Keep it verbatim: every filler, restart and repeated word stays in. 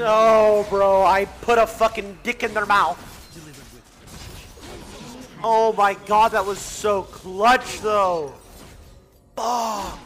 No, bro, I put a fucking dick in their mouth. Oh my god, that was so clutch though. Fuck.